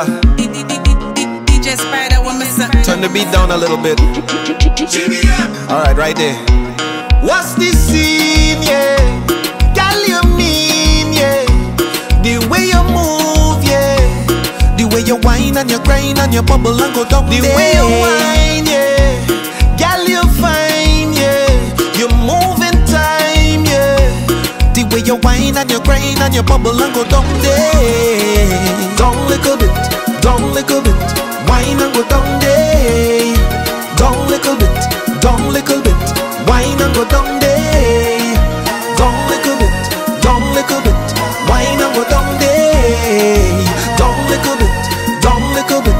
DJ Spider, one missing. Turn the beat down a little bit. Alright, right there. What's this scene, yeah? Girl, you mean, yeah. The way you move, yeah. The way you whine and you grind and you bubble and go down. The way you whine, yeah. Girl, you fine, yeah. You move in time, yeah. The way you whine and you grind and you bubble and go down there. Down little bit, down little bit. Wine and go down there. Down little bit, down little bit. Wine and go down there. Down little bit, down little bit. Wine and go down there. Down little bit, down little bit.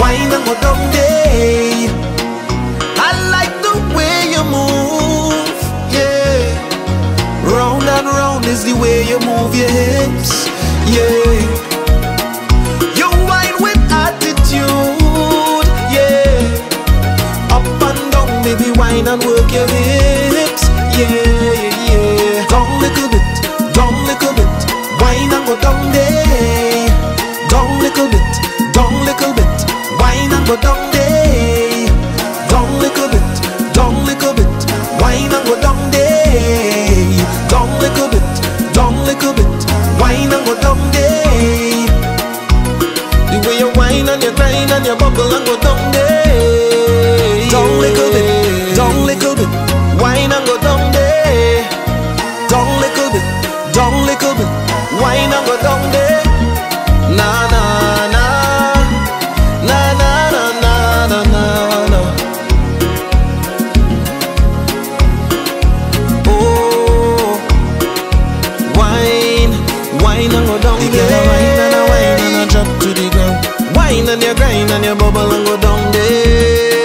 Wine and go down there. I like the way you move, yeah. Round and round is the way you move your hips, yeah. And work your hips, yeah, yeah. Down little bit, wine and go down there. Down little bit, wine and go down there. Down little bit, wine and go down there. Down little bit, wine and go down there. The way you wine and you grind and you bubble and go down there. Down little bit. Down little bit, wine and go down there. Down little bit, wine and go down there. Na na na, na na na na na na. Oh, wine, wine and go down there. You wine and a drop to the ground. Wine and you grind and you bubble and go down there.